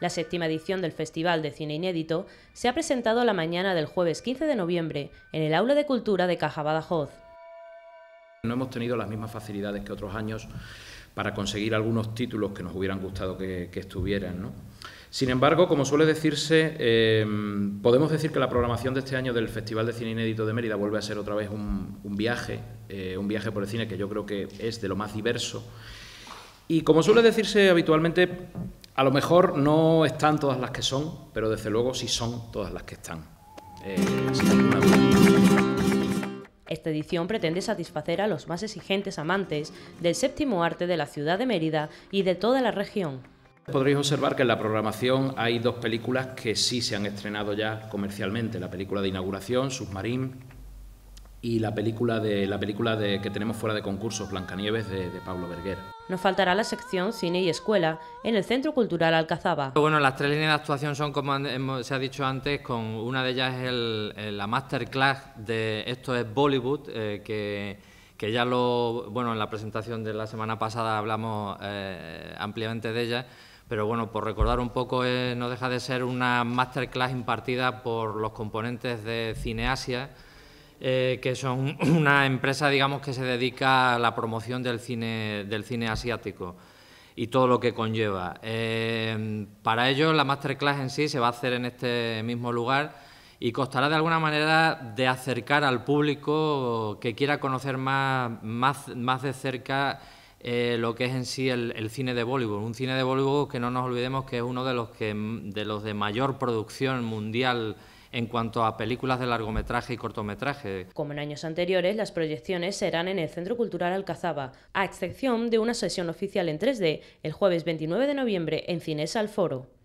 La séptima edición del Festival de Cine Inédito se ha presentado la mañana del jueves 15 de noviembre en el Aula de Cultura de Caja Badajoz. No hemos tenido las mismas facilidades que otros años para conseguir algunos títulos que nos hubieran gustado que estuvieran, ¿no? Sin embargo, como suele decirse, podemos decir que la programación de este año del Festival de Cine Inédito de Mérida vuelve a ser otra vez un viaje por el cine, que yo creo que es de lo más diverso. Y como suele decirse habitualmente, a lo mejor no están todas las que son, pero desde luego sí son todas las que están. Esta edición pretende satisfacer a los más exigentes amantes del séptimo arte de la ciudad de Mérida y de toda la región. Podréis observar que en la programación hay dos películas que sí se han estrenado ya comercialmente, la película de inauguración, Submarín, y la película que tenemos fuera de concursos, Blancanieves, de Pablo Berger. Nos faltará la sección Cine y Escuela en el Centro Cultural Alcazaba. Bueno, las tres líneas de actuación son, como se ha dicho antes, con una de ellas es la masterclass de Esto es Bollywood, que ya en la presentación de la semana pasada hablamos ampliamente de ella, pero bueno, por recordar un poco, no deja de ser una masterclass impartida por los componentes de Cineasia, que son una empresa, digamos, que se dedica a la promoción del cine asiático y todo lo que conlleva. Para ello, la masterclass en sí se va a hacer en este mismo lugar y constará de alguna manera de acercar al público que quiera conocer más de cerca lo que es en sí el cine de Bollywood. Un cine de Bollywood que no nos olvidemos que es uno de los de mayor producción mundial en cuanto a películas de largometraje y cortometraje. Como en años anteriores, las proyecciones serán en el Centro Cultural Alcazaba, a excepción de una sesión oficial en 3D el jueves 29 de noviembre en Cines Al Foro.